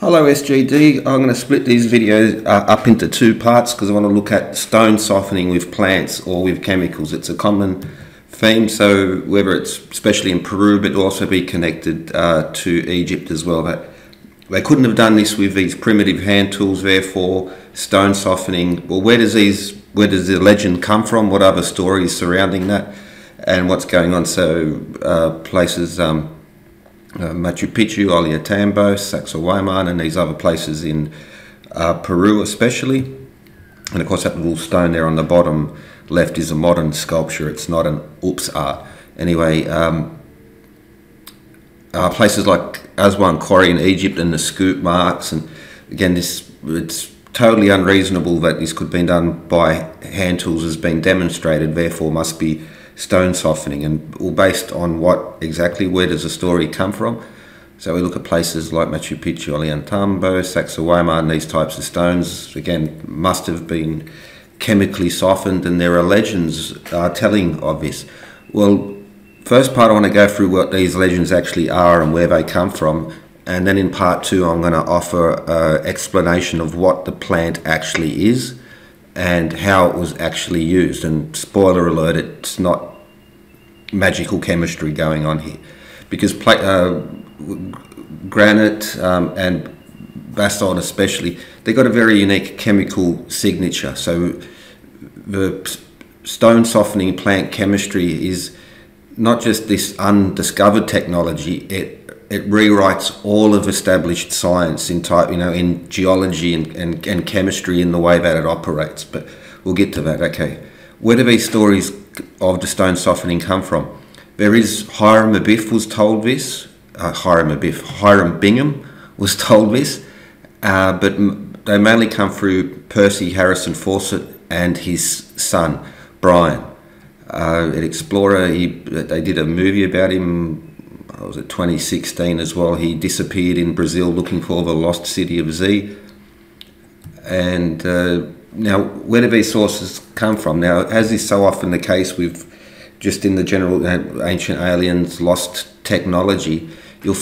Hello SGD, I'm going to split these videos up into two parts because I want to look at stone softening with plants or with chemicals. It's a common theme, so whether it's especially in Peru but also be connected to Egypt as well. But they couldn't have done this with these primitive hand tools, therefore stone softening, well where does the legend come from, what other stories surrounding that and what's going on. So places Machu Picchu, Ollantaytambo, Sacsayhuaman and these other places in Peru especially. And of course that little stone there on the bottom left is a modern sculpture, it's not an oops art. Anyway, places like Aswan Quarry in Egypt and the scoop marks, and again it's totally unreasonable that this could be done by hand tools as being demonstrated, therefore must be stone softening, and all based on what exactly, where does the story come from. So we look at places like Machu Picchu, Ollantaytambo, Sacsayhuaman, these types of stones again must have been chemically softened and there are legends telling of this. Well, first part I want to go through what these legends actually are and where they come from, and then in part two I'm going to offer an explanation of what the plant actually is and how it was actually used. And spoiler alert, it's not magical chemistry going on here, because granite and basalt especially, they got a very unique chemical signature. So the stone softening plant chemistry is not just this undiscovered technology, it rewrites all of established science in in geology and chemistry in the way that it operates. But we'll get to that. Okay, where do these stories of the stone softening come from? There is Hiram Abiff was told this. Hiram Bingham was told this, but they mainly come through Percy Harrison Fawcett and his son Brian. An explorer. They did a movie about him. Was it 2016 as well? He disappeared in Brazil looking for the lost city of Z. And now, where do these sources come from? Now, as is so often the case with just in the general ancient aliens, lost technology, you'll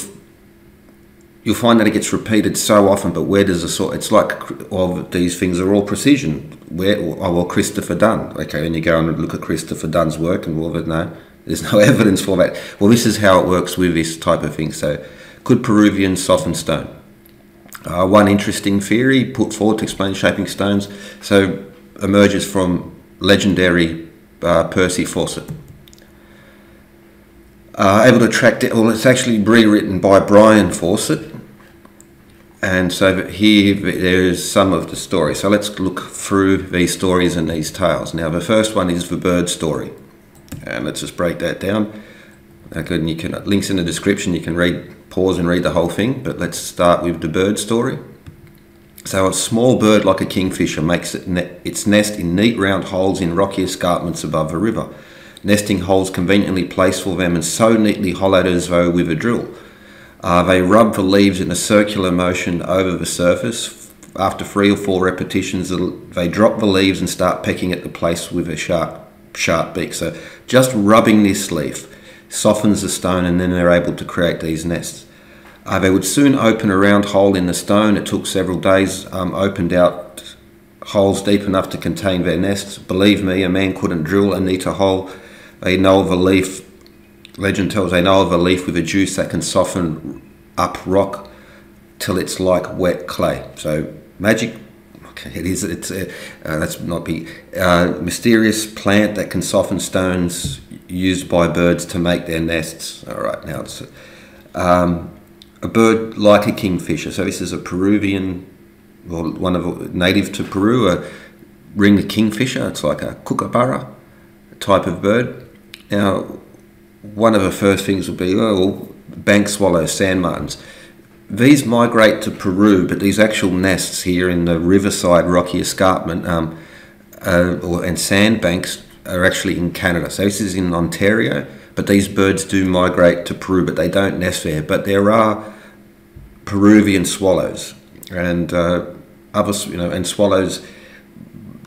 find that it gets repeated so often. But where does the source? It's like all these things are all precision. Where? Oh well, Christopher Dunn. Okay, and you go and look at Christopher Dunn's work, and well, no. There's no evidence for that. Well, this is how it works with this type of thing. So, could Peruvians soften stone? One interesting theory put forward to explain shaping stones emerges from legendary Percy Fawcett. Able to track down, well, it's actually rewritten by Brian Fawcett. And so here there is some of the story. So let's look through these stories and these tales. Now the first one is the bird story. And let's just break that down. Okay, and you can, links in the description, you can pause and read the whole thing, but let's start with the bird story. So a small bird like a kingfisher makes its nest in neat round holes in rocky escarpments above a river. Nesting holes conveniently placed for them and so neatly hollowed as though with a drill. They rub the leaves in a circular motion over the surface. After 3 or 4 repetitions, they drop the leaves and start pecking at the place with a sharp beak. So just rubbing this leaf softens the stone and then they're able to create these nests. They would soon open a round hole in the stone. It took several days, opened out holes deep enough to contain their nests. Believe me, a man couldn't drill a neater hole. They know of a leaf, legend tells, they know of a leaf with a juice that can soften up rock till it's like wet clay. So magic. It is. It's. Let's not be mysterious plant that can soften stones used by birds to make their nests. All right. Now it's a bird like a kingfisher. So this is a Peruvian, well, one of native to Peru, a ringed kingfisher. It's like a kookaburra type of bird. Now, one of the first things will be bank swallows, sand martins. These migrate to Peru, but these actual nests here in the riverside rocky escarpment and sandbanks are actually in Canada. So this is in Ontario, but these birds do migrate to Peru, but they don't nest there. But there are Peruvian swallows and others, and swallows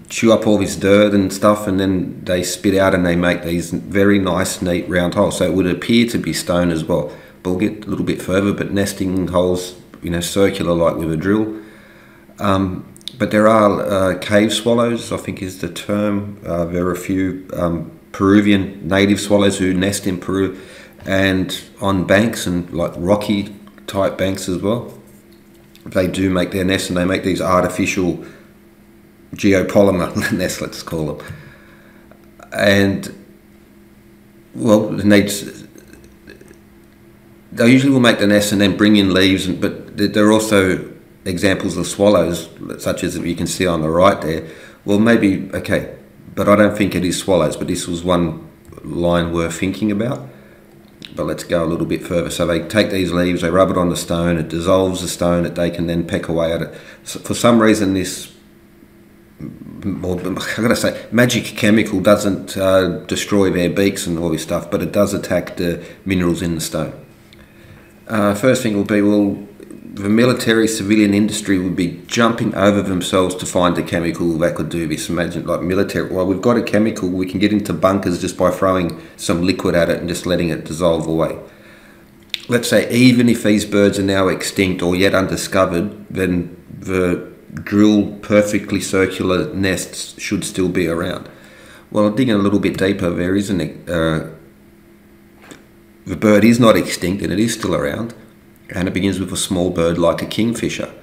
chew up all this dirt and stuff, and then they spit out and they make these very nice, neat round holes. So it would appear to be stone as well. We'll get a little bit further, but nesting holes circular like with a drill. But there are cave swallows, I think is the term. There are a few Peruvian native swallows who nest in Peru and on banks and like rocky type banks as well. They do make their nests, and they make these artificial geopolymer nests, let's call them. And well, they usually will make the nests and then bring in leaves, but they're also examples of swallows, such as you can see on the right there. Well, maybe, okay, but I don't think it is swallows, but this was one line worth thinking about. But let's go a little bit further. So they take these leaves, they rub it on the stone, it dissolves the stone, that they can then peck away at it. So for some reason this, well, I've got to say, magic chemical doesn't destroy their beaks and all this stuff, but it does attack the minerals in the stone. First thing will be, well, the military civilian industry would be jumping over themselves to find a chemical that could do this. Imagine, like, military, well, we've got a chemical, we can get into bunkers just by throwing some liquid at it and just letting it dissolve away. Let's say even if these birds are now extinct or yet undiscovered, then the drill perfectly circular nests should still be around. Well, digging a little bit deeper there, isn't it? The bird is not extinct and it is still around. And it begins with a small bird like a kingfisher.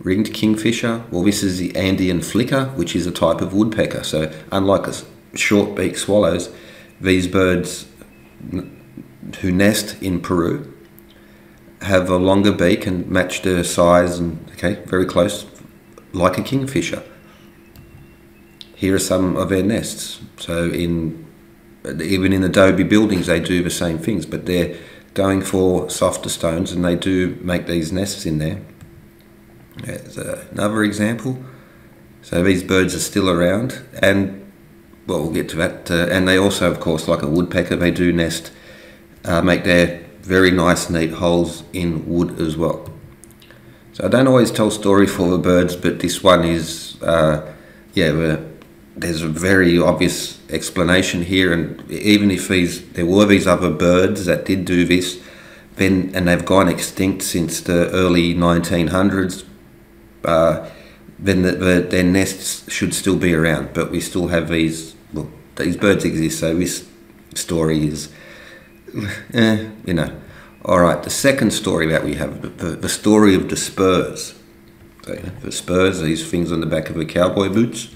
Ringed kingfisher, well, this is the Andean flicker, which is a type of woodpecker. So unlike short-beaked swallows, these birds who nest in Peru have a longer beak and match their size and, okay, very close, like a kingfisher. Here are some of their nests. So even in adobe buildings, they do the same things, but they're going for softer stones, and they do make these nests in there. There's another example. So these birds are still around, and, well, we'll get to that. And they also, of course, like a woodpecker, they do nest, make their very nice, neat holes in wood as well. So I don't always tell story for the birds, but this one is, yeah, there's a very obvious explanation here. And even if there were these other birds that did do this, and they've gone extinct since the early 1900s, then their nests should still be around. But we still have these, well, these birds exist, so this story is, you know. All right, the second story that we have, the story of the spurs. So, the spurs, these things on the back of the cowboy boots.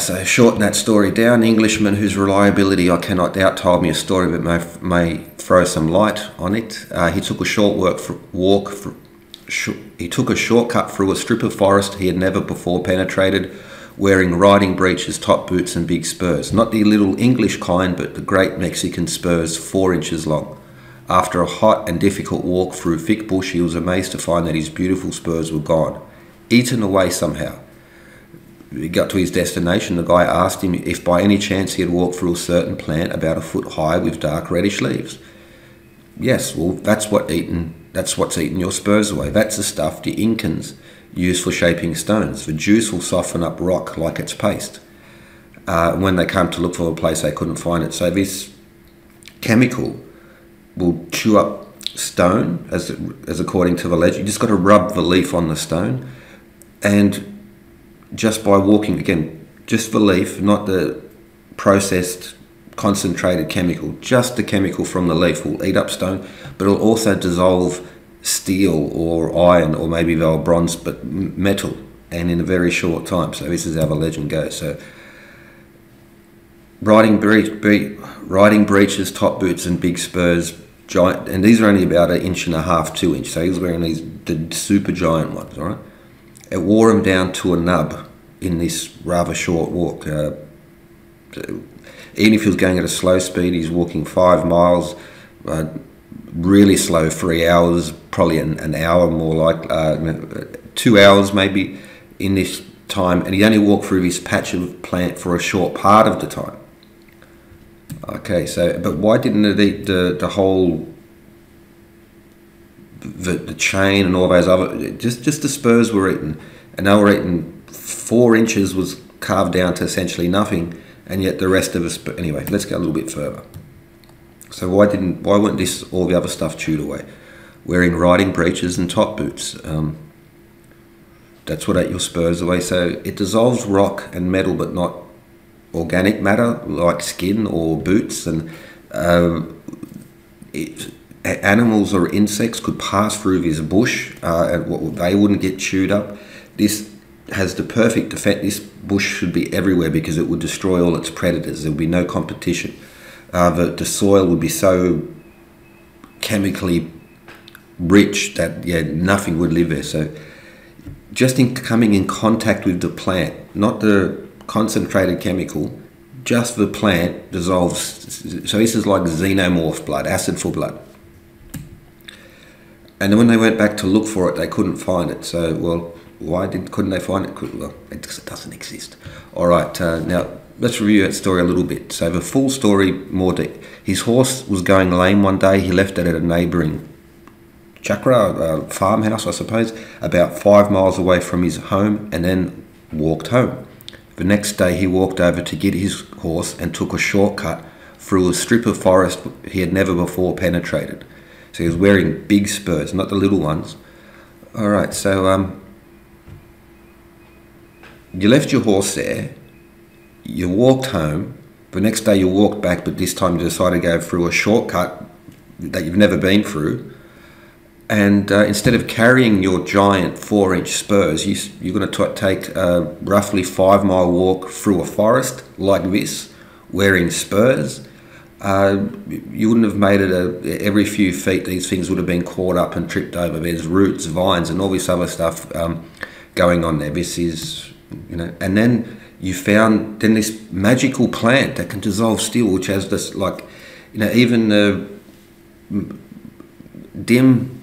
So shorten that story down. Englishman whose reliability I cannot doubt told me a story that may throw some light on it. He took a shortcut through a strip of forest he had never before penetrated, wearing riding breeches, top boots, and big spurs. Not the little English kind, but the great Mexican spurs, 4 inches long. After a hot and difficult walk through thick bush, he was amazed to find that his beautiful spurs were gone, eaten away somehow. He got to his destination. The guy asked him if by any chance he had walked through a certain plant about a foot high with dark reddish leaves. Yes, well, that's what's eaten your spurs away. That's the stuff the Incans use for shaping stones. The juice will soften up rock like it's paste. When they come to look for a place, they couldn't find it. So this chemical will chew up stone, as according to the legend. You just got to rub the leaf on the stone, and just by walking, again, just the leaf, not the processed concentrated chemical, just the chemical from the leaf will eat up stone, but it'll also dissolve steel or iron, or maybe they'll bronze, but metal, and in a very short time. So this is how the legend goes. So riding breeches, top boots, and big spurs, giant, and these are only about 1.5 to 2 inch, so he's wearing these, the super giant ones, all right? It wore him down to a nub in this rather short walk. Even if he was going at a slow speed, he's walking 5 miles, really slow, 3 hours, probably an hour more like, 2 hours maybe in this time. And he only walked through this patch of plant for a short part of the time. Okay, so, but why didn't it eat the whole, the chain and all those other, just the spurs were eaten, and they were eaten. 4 inches was carved down to essentially nothing, and yet the rest of us. But anyway, let's go a little bit further. So why weren't all the other stuff chewed away? wearing riding breeches and top boots. That's what ate your spurs away. So it dissolves rock and metal, but not organic matter like skin or boots. And animals or insects could pass through this bush, and they wouldn't get chewed up. This has the perfect effect. This bush should be everywhere because it would destroy all its predators. There would be no competition. The soil would be so chemically rich that nothing would live there. So just in coming in contact with the plant, not the concentrated chemical, just the plant dissolves. So this is like xenomorph blood, acid for blood. And then when they went back to look for it, they couldn't find it. So, well, couldn't they find it? Well, it just doesn't exist. All right, now let's review that story a little bit. So the full story, more deep. His horse was going lame one day. He left it at a neighbouring chakra, farmhouse, I suppose, about 5 miles away from his home, and then walked home. The next day he walked over to get his horse and took a shortcut through a strip of forest he had never before penetrated. So he was wearing big spurs, not the little ones. All right, so you left your horse there, you walked home, the next day you walked back, but this time you decided to go through a shortcut that you've never been through. And instead of carrying your giant 4-inch spurs, you're going to take a roughly 5-mile walk through a forest like this, wearing spurs. You wouldn't have made it every few feet. These things would have been caught up and tripped over. There's roots, vines, and all this other stuff going on there. This is, and then you found this magical plant that can dissolve steel, which has this, even the dim,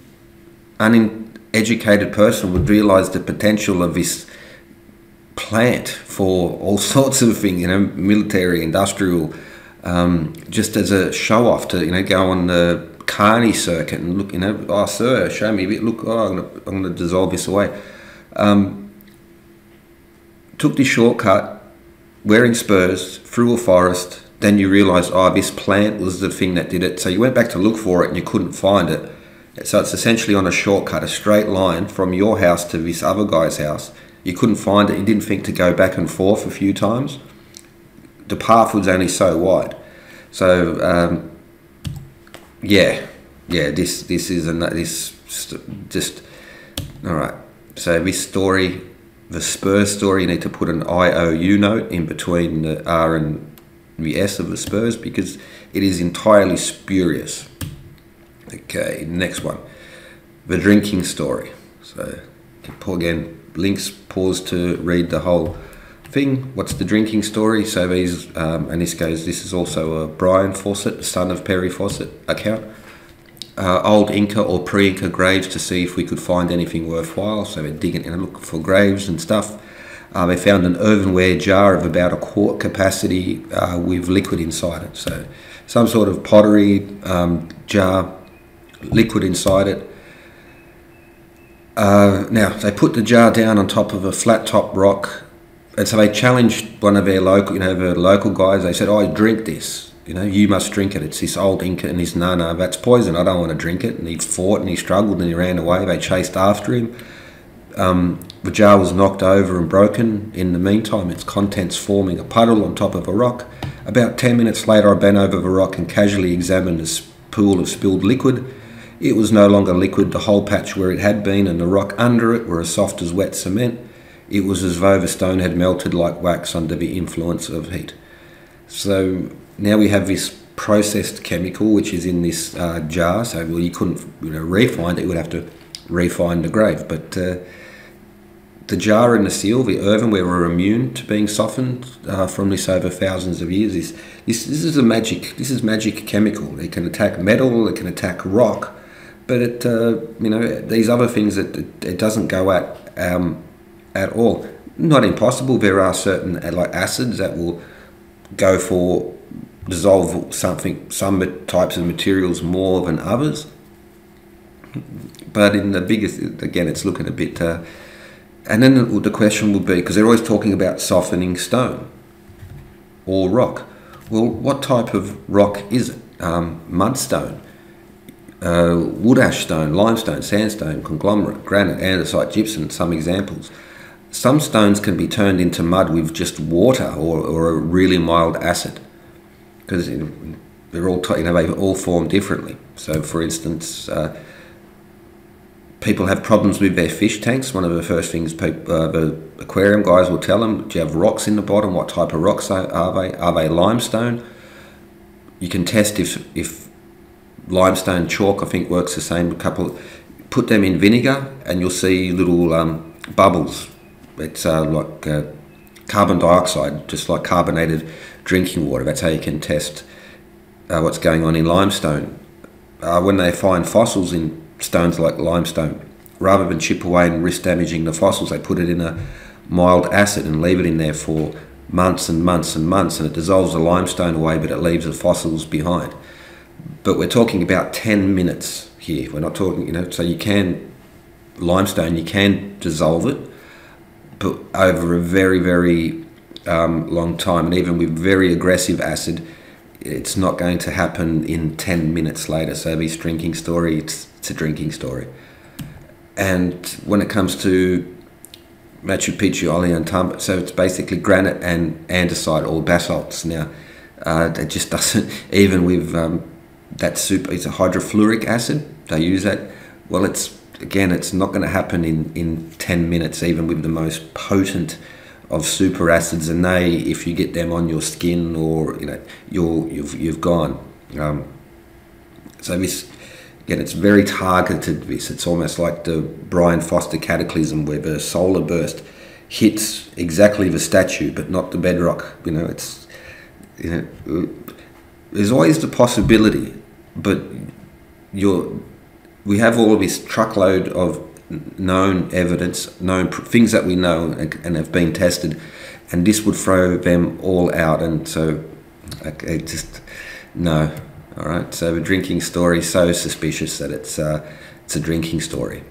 uneducated person would realise the potential of this plant for all sorts of things, military, industrial, just as a show-off to, go on the carny circuit and look, oh, sir, show me a bit, look, oh, I'm going to dissolve this away. Took this shortcut, wearing spurs, through a forest, then you realise, oh, this plant was the thing that did it, so you went back to look for it and you couldn't find it. So it's essentially on a shortcut, a straight line from your house to this other guy's house. You couldn't find it. You didn't think to go back and forth a few times. The path was only so wide. So, all right. So this story, the Spurs story, you need to put an IOU note in between the R and the S of the Spurs because it is entirely spurious. Okay, next one, the drinking story. So again, links, pause to read the whole thing. What's the drinking story? So these, and this goes, this is also a Brian Fawcett, son of Perry Fawcett account. Old Inca or pre-Inca graves to see if we could find anything worthwhile. So they're digging and looking for graves and stuff. They found an earthenware jar of about a quart capacity with liquid inside it. So some sort of pottery jar, liquid inside it. Now they put the jar down on top of a flat top rock, and so they challenged one of their local, the local guys. They said, "I drink this. You must drink it. It's this old Inca." And he's, "No, no, that's poison. I don't want to drink it." And he fought and he struggled and he ran away. They chased after him. The jar was knocked over and broken. In the meantime, its contents forming a puddle on top of a rock. About 10 minutes later, I bent over the rock and casually examined this pool of spilled liquid. It was no longer liquid. The whole patch where it had been and the rock under it were as soft as wet cement. It was as though the stone had melted like wax under the influence of heat. So now we have this processed chemical which is in this jar. So well, you couldn't refine it. You would have to refine the grave. But the jar and the seal, the earthenware, were immune to being softened from this over thousands of years. This is a magic. This is magic chemical. It can attack metal. It can attack rock. But it, these other things that it doesn't go at all. Not impossible. There are certain acids that will go for dissolve some types of materials more than others. But in the biggest, again, it's looking a bit. And then the question would be, because they're always talking about softening stone or rock. Well, what type of rock is it? Mudstone. wood ash stone, limestone, sandstone, conglomerate, granite, andesite, gypsum, some examples. Some stones can be turned into mud with just water or a really mild acid, because they're all, they all form differently. So for instance, people have problems with their fish tanks. One of the first things the aquarium guys will tell them, do you have rocks in the bottom? What type of rocks are they? Are they limestone? You can test if limestone chalk, I think, works the same. Put them in vinegar and you'll see little bubbles. It's like carbon dioxide, just like carbonated drinking water. That's how you can test what's going on in limestone. When they find fossils in stones like limestone, rather than chip away and risk damaging the fossils, they put it in a mild acid and leave it in there for months and months and months, and it dissolves the limestone away, but it leaves the fossils behind. But we're talking about 10 minutes here. We're not talking, so you can, limestone, you can dissolve it, but over a very, very long time. And even with very aggressive acid, it's not going to happen in 10 minutes later. So this drinking story, it's a drinking story. And when it comes to Machu Picchu, Ollantaytambo, so it's basically granite and andesite or basalts. Now, it just doesn't, even with that super, it's a hydrofluoric acid, they use that. Well, it's, again, it's not going to happen in 10 minutes, even with the most potent of superacids. And they, if you get them on your skin or, you've gone. So this, again, it's very targeted, this. It's almost like the Brian Fawcett cataclysm where the solar burst hits exactly the statue, but not the bedrock. It's, there's always the possibility, but we have all this truckload of known evidence, known things that we know and have been tested, and this would throw them all out. And so, it just, no. All right. So the drinking story is so suspicious that it's a drinking story.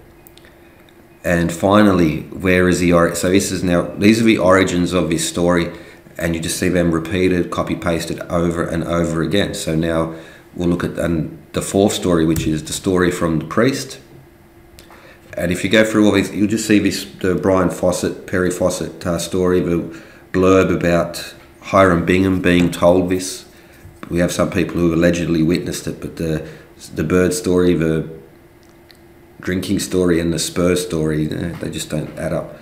And finally, where is the origin? So this is now, these are the origins of this story, and you just see them repeated, copy pasted over and over again. So now we'll look at the fourth story, which is the story from the priest. And if you go through all these, you'll just see this, the Brian Fawcett, Perry Fawcett story, the blurb about Hiram Bingham being told this. We have some people who allegedly witnessed it, but the bird story, the drinking story, and the spur story, they just don't add up.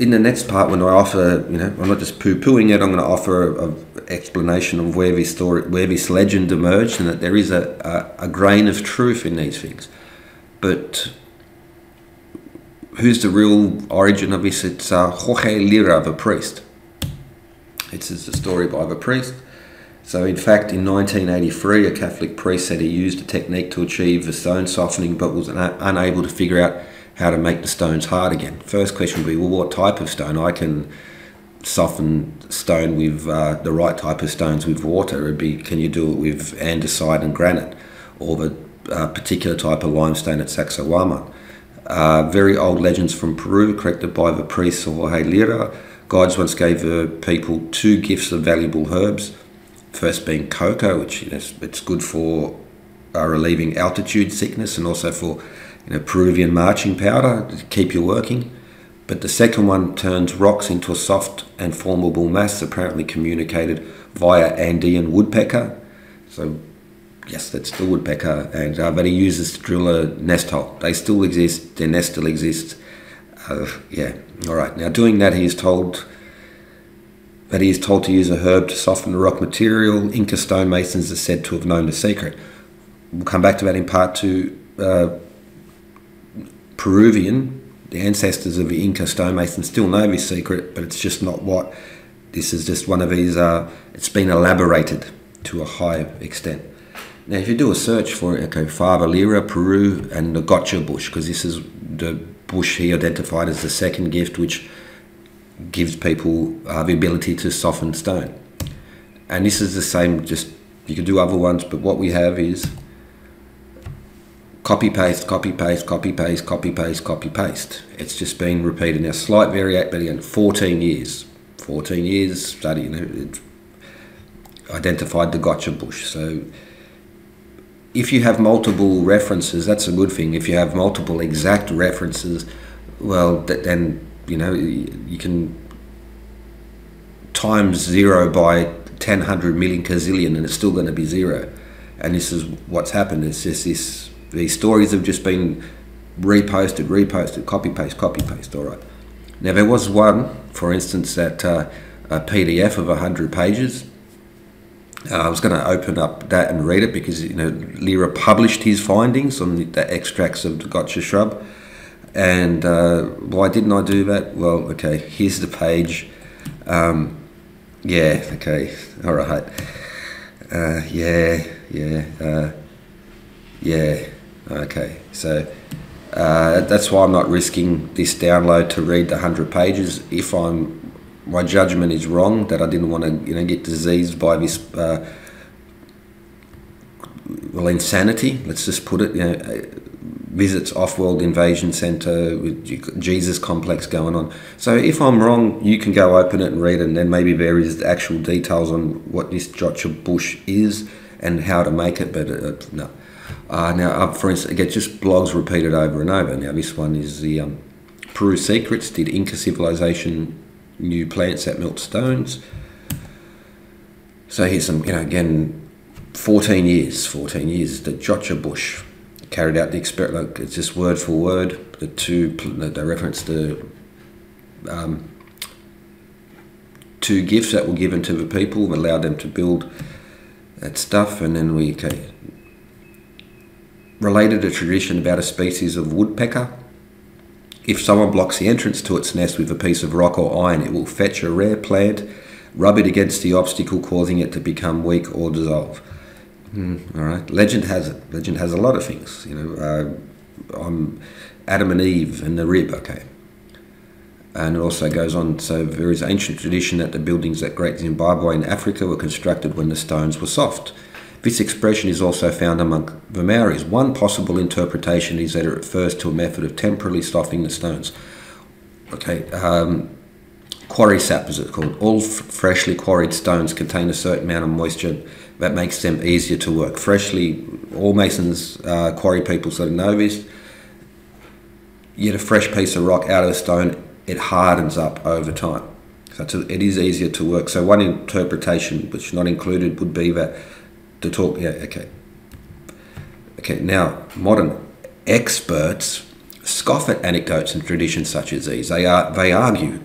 In the next part, when I offer, I'm not just poo-pooing it, I'm going to offer an explanation of where this story, where this legend emerged, and that there is a grain of truth in these things. But who's the real origin of this? It's Jorge Lira, the priest. It's a story by the priest. So in fact, in 1983, a Catholic priest said he used a technique to achieve the stone softening, but was unable to figure out how to make the stones hard again. First question would be, well, what type of stone? I can soften stone with the right type of stones with water. It'd be, can you do it with andesite and granite, or the particular type of limestone at Sacsayhuaman? Very old legends from Peru, corrected by the priest Jorge Lira. Guides once gave the people two gifts of valuable herbs. First being cocoa, which it's good for relieving altitude sickness and also for Peruvian marching powder to keep you working. But the second one turns rocks into a soft and formable mass, apparently communicated via Andean woodpecker. So yes, that's the woodpecker, and but he uses to drill a nest hole. They still exist. Their nest still exists. Yeah. All right. Now doing that, he is told. That he is told to use a herb to soften the rock material. Inca stonemasons are said to have known the secret. We'll come back to that in part two. Peruvian, the ancestors of the Inca stonemasons still know this secret, but it's just not what, this is just one of these, it's been elaborated to a high extent. Now if you do a search for, Father Lira, Peru, and the Jotcha bush, because this is the bush he identified as the second gift, which gives people the ability to soften stone. And this is the same, just you could do other ones, but what we have is copy paste, copy paste, copy paste, copy paste, copy paste. It's just been repeated now, slight variation, but again, 14 years study, it identified the Jotcha bush. So if you have multiple references, that's a good thing. If you have multiple exact references, well, then, you know, you can times 0 by 10, 100 million gazillion, and it's still going to be 0. And this is what's happened. It's just this, these stories have just been reposted, reposted, copy paste, all right. Now, there was one, for instance, that a PDF of 100 pages. I was going to open up that and read it because, you know, Lira published his findings on the extracts of the Jotcha shrub. And why didn't I do that? Well, okay, here's the page. Yeah, okay, all right. Yeah, okay. So that's why I'm not risking this download to read the 100 pages. If my judgment is wrong, that I didn't want to, you know, get diseased by this, well, insanity, let's just put it, you know, visits Off-World Invasion Center with Jesus complex going on. So if I'm wrong, you can go open it and read it, and then maybe there is the actual details on what this Jotcha bush is and how to make it, but no. Now, for instance, again, just blogs repeated over and over. Now, this one is the Peru Secrets, did Inca Civilization new plants that melt stones. So here's some, you know, again, 14 years, the Jotcha bush carried out the experiment. Like, it's just word for word. The they reference the two gifts that were given to the people, allowed them to build that stuff. And then we, okay, related a tradition about a species of woodpecker. If someone blocks the entrance to its nest with a piece of rock or iron, it will fetch a rare plant, rub it against the obstacle, causing it to become weak or dissolve. All right. Legend has it. Legend has a lot of things. You know, on Adam and Eve and the rib. Okay. And it also goes on. So there is ancient tradition that the buildings at Great Zimbabwe in Africa were constructed when the stones were soft. This expression is also found among the Maoris. One possible interpretation is that it refers to a method of temporarily softening the stones. Okay, quarry sap, as it's called. All freshly quarried stones contain a certain amount of moisture that makes them easier to work. Freshly, all masons, quarry people sort of know this. You get a fresh piece of rock out of the stone, it hardens up over time. So it is easier to work. So one interpretation, which not included, would be that to talk, yeah, okay. Okay, now, modern experts scoff at anecdotes and traditions such as these. They argue,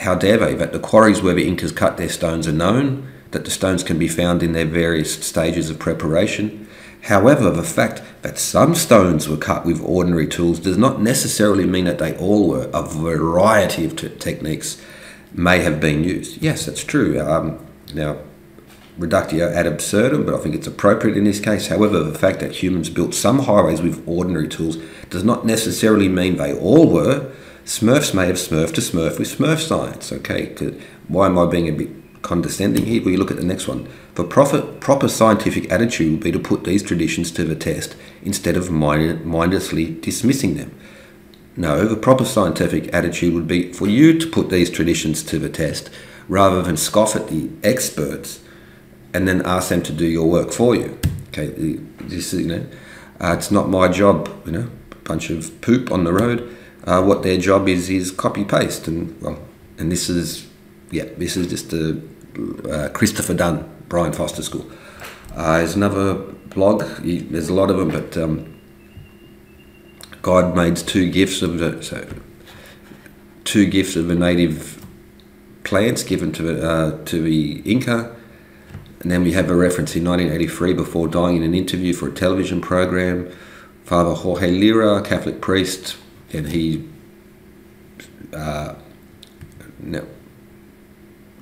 how dare they, that the quarries where the Incas cut their stones are known, that the stones can be found in their various stages of preparation. However, the fact that some stones were cut with ordinary tools does not necessarily mean that they all were. A variety of techniques may have been used. Yes, that's true. Now, reductio ad absurdum, but I think it's appropriate in this case. However, the fact that humans built some highways with ordinary tools does not necessarily mean they all were. Smurfs may have smurfed to smurf with smurf science. Okay, why am I being a bit condescending here? Well, you look at the next one. The proper scientific attitude would be to put these traditions to the test instead of mindlessly dismissing them. No, the proper scientific attitude would be for you to put these traditions to the test rather than scoff at the experts and then ask them to do your work for you. Okay, this, you know, it's not my job, you know, bunch of poop on the road. What their job is copy paste, and well, and this is, yeah, this is just the Christopher Dunn, Brian Fawcett School. There's another blog. There's a lot of them, but God made two gifts of the native plants given to the Inca. And then we have a reference in 1983, before dying in an interview for a television program, Father Jorge Lira, Catholic priest, and he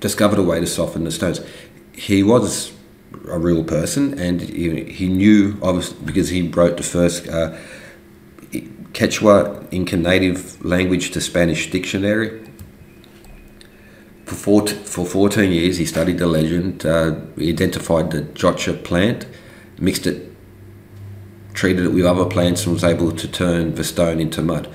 discovered a way to soften the stones. He was a real person, and he knew, obviously, because he wrote the first Quechua, Inca native language to Spanish dictionary. For 14 years, he studied the legend, identified the Jotcha plant, mixed it, treated it with other plants, and was able to turn the stone into mud.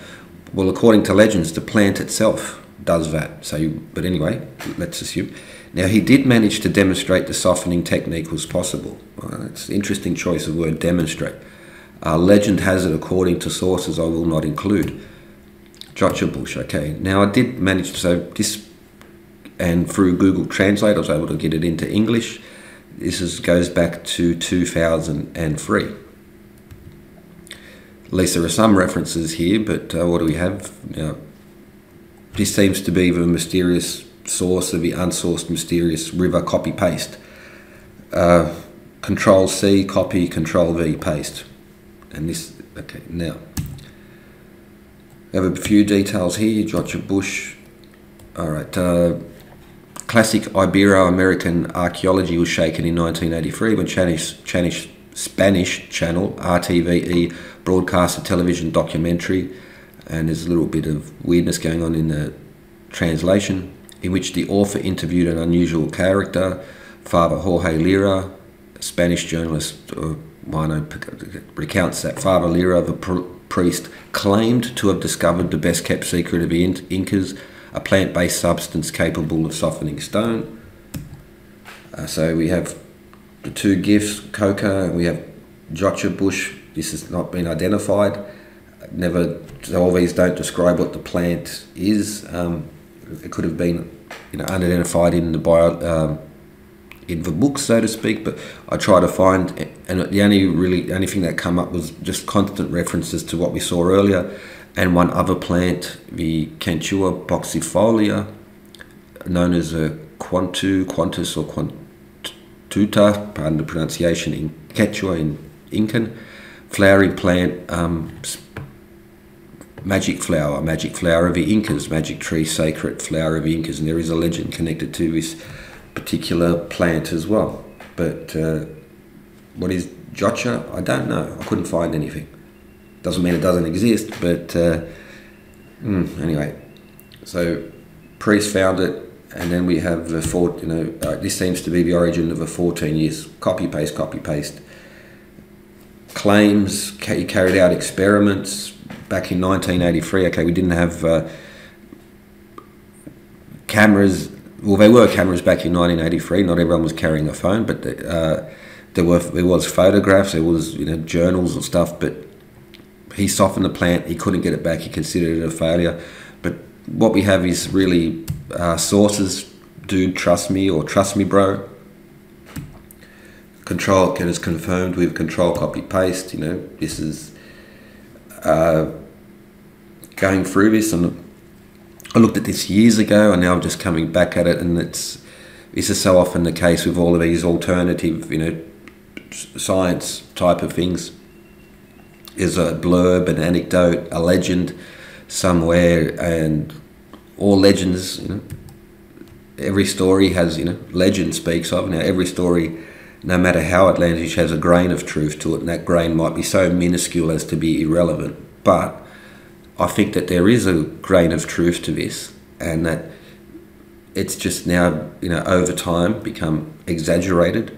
Well, according to legends, the plant itself does that. So, but anyway, let's assume. Now, he did manage to demonstrate the softening technique was possible. It's an interesting choice of word, demonstrate. Legend has it, according to sources I will not include. Jotcha bush, okay. Now, I did manage to, so this, and through Google Translate, I was able to get it into English. This is, goes back to 2003. At least there are some references here, but what do we have? Now, this seems to be the mysterious source of the unsourced mysterious river, copy-paste. Control-C, copy, Control-V, paste. And this, okay, now. We have a few details here, Jotcha bush. All right, classic Ibero-American archaeology was shaken in 1983 when Spanish channel RTVE broadcast a television documentary, and there's a little bit of weirdness going on in the translation, in which the author interviewed an unusual character, Father Jorge Lira, a Spanish journalist, recounts that Father Lira, the priest, claimed to have discovered the best-kept secret of the Incas, a plant-based substance capable of softening stone. So we have the two gifts, coca, and we have Jotcha bush. This has not been identified. So all these don't describe what the plant is. It could have been, unidentified in the bio, in the book, so to speak. But I try to find, and the only thing that come up was just constant references to what we saw earlier, and one other plant, the Cantua buxifolia, known as a quantus, or quantuta, pardon the pronunciation, in Quechua, in Incan, flowering plant. Magic flower of the Incas, magic tree, sacred flower of the Incas, and there is a legend connected to this particular plant as well. But what is Jotcha? I don't know. I couldn't find anything. Doesn't mean it doesn't exist, but anyway. So priest found it, and then we have the this seems to be the origin of a 14 years copy paste. Claims carried out experiments. Back in 1983, okay, we didn't have cameras. Well, there were cameras back in 1983. Not everyone was carrying a phone, but there was photographs. There was journals and stuff. But he softened the plant. He couldn't get it back. He considered it a failure. But what we have is really sources. Dude, trust me, or trust me, bro. Control is confirmed with Control copy paste. This is. Going through this, and I looked at this years ago, and now I'm just coming back at it, and this is so often the case with all of these alternative, science type of things. There's a blurb, an anecdote, a legend somewhere, and all legends, every story has, legend speaks of. Now, every story, no matter how outlandish, has a grain of truth to it, and that grain might be so minuscule as to be irrelevant. But I think that there is a grain of truth to this, and that it's just now, over time become exaggerated.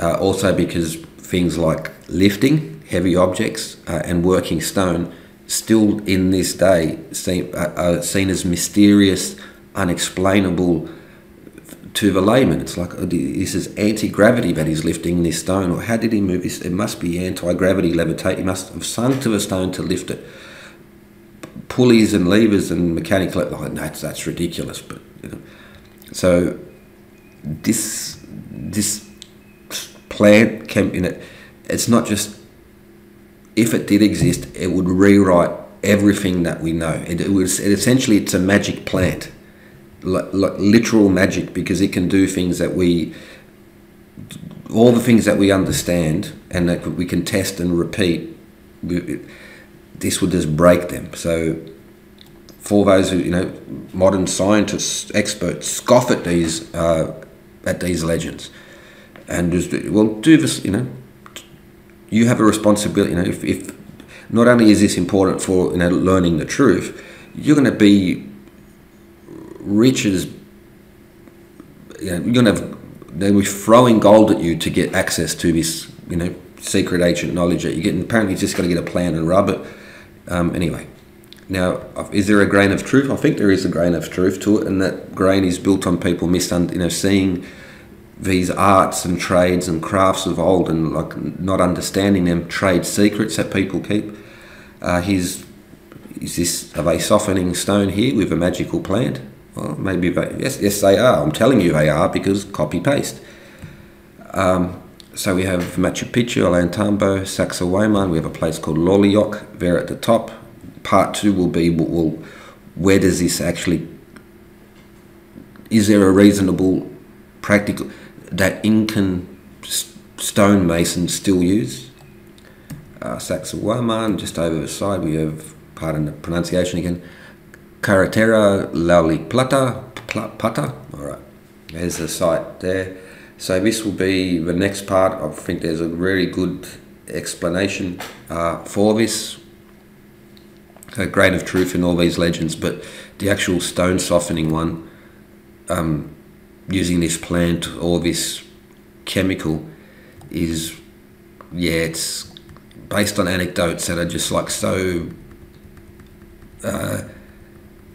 Also because things like lifting heavy objects and working stone still in this day are seen as mysterious, unexplainable, to the layman. It's like, this is anti-gravity that he's lifting this stone, or how did he move this? It must be anti-gravity levitate. He must have sunk to the stone to lift it. Pulleys and levers and mechanical, that's ridiculous. But so this plant came in it. It's not just, if it did exist, it would rewrite everything that we know. Essentially, it's a magic plant. Like literal magic, because it can do things that all the things that we understand and that we can test and repeat, this would just break them. So for those who, modern scientists, experts, scoff at these legends, and just, well, do this, you have a responsibility, if not only is this important for, learning the truth, you're going to be riches, you're going to have, they were throwing gold at you to get access to this, secret ancient knowledge that you get. And apparently, you're just going to get a plan and rub it. Anyway, Now, is there a grain of truth? I think there is a grain of truth to it, and that grain is built on people seeing these arts and trades and crafts of old and not understanding them, trade secrets that people keep. Are they softening stone here with a magical plant? Well, maybe they, yes they are. I'm telling you they are because copy paste. So we have Machu Picchu, Ollantaytambo, Sacsayhuaman. We have a place called Lolioc there at the top. Part two will be, well, where does this actually, is there a reasonable, practical, that Incan stonemasons still use? Sacsayhuaman, just over the side, we have, pardon the pronunciation again, Caratera Lauliplata, alright, there's the site there. So this will be the next part. I think there's a really good explanation for this. A grain of truth in all these legends, but the actual stone softening one, using this plant or this chemical, is, yeah, it's based on anecdotes that are just like so.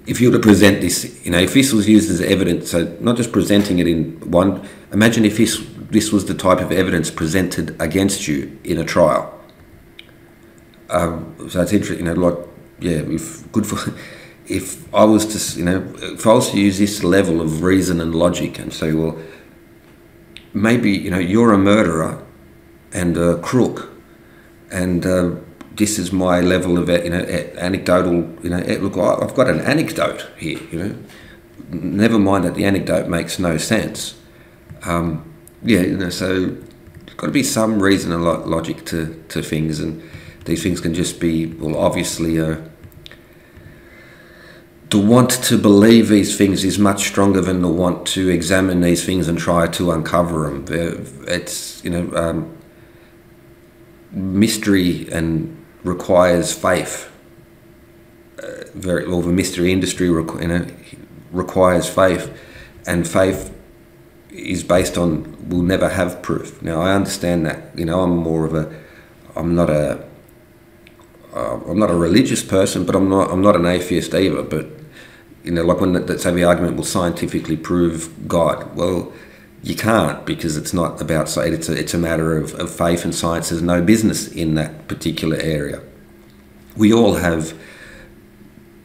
If you were to present this, if this was used as evidence, so not just presenting it in one. Imagine if this was the type of evidence presented against you in a trial. So it's interesting, like. Yeah, if I was to, if I was to use this level of reason and logic and say, well, maybe, you're a murderer and a crook, and this is my level of, anecdotal, look, I've got an anecdote here, never mind that the anecdote makes no sense. So there's got to be some reason and logic to things, and these things can just be, well, obviously, the want to believe these things is much stronger than the want to examine these things and try to uncover them. It's, mystery and requires faith. The mystery industry, requires faith, and faith is based on, we'll never have proof. Now, I understand that, I'm not a religious person, but I'm not an atheist either. But like when let's have the argument, will scientifically prove God? Well, you can't, because it's not about science. It's a matter of faith, and science has no business in that particular area. We all have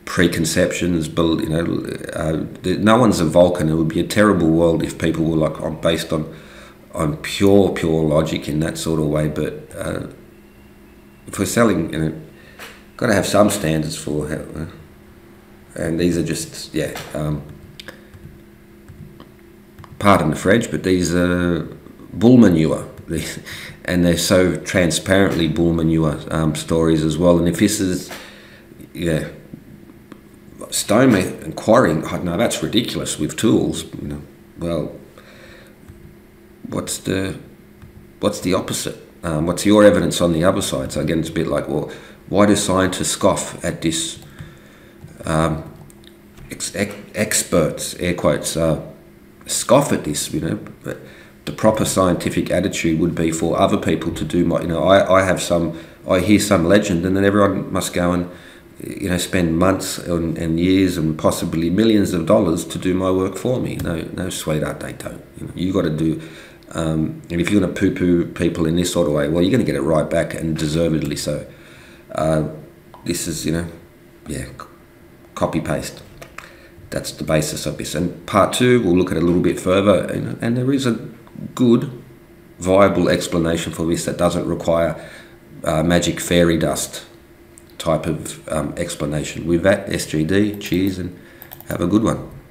preconceptions, but no one's a Vulcan. It would be a terrible world if people were like, I'm based on pure logic in that sort of way. But if we're selling, got to have some standards for how, and these are just, yeah, pardon the French, but these are bull manure, and they're so transparently bull manure stories as well. And if this is, yeah, stone and quarrying, oh, no, that's ridiculous with tools. Well, what's the opposite? What's your evidence on the other side? So again, it's a bit like, well, why do scientists scoff at this experts, air quotes, scoff at this, but the proper scientific attitude would be for other people to do my, I hear some legend, and then everyone must go and, spend months and years and possibly millions of dollars to do my work for me. No, sweetheart, they don't. You got to do. And if you're going to poo-poo people in this sort of way, well, you're going to get it right back, and deservedly so. This is, yeah, copy-paste. That's the basis of this. And part two, we'll look at it a little bit further, and there is a good, viable explanation for this that doesn't require magic fairy dust type of explanation. With that, SGD, cheers, and have a good one.